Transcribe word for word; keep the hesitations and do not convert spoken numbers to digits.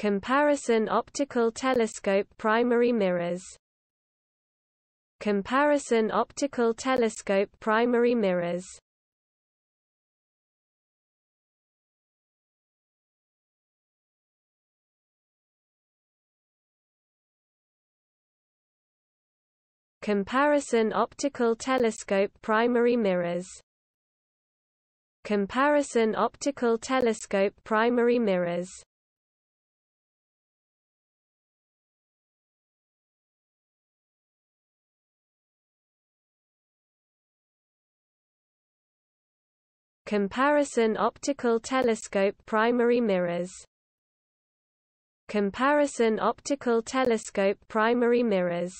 Comparison optical telescope primary mirrors. Comparison optical telescope primary mirrors. Comparison optical telescope primary mirrors. Comparison optical telescope primary mirrors. Comparison optical telescope primary mirrors. Comparison optical telescope primary mirrors.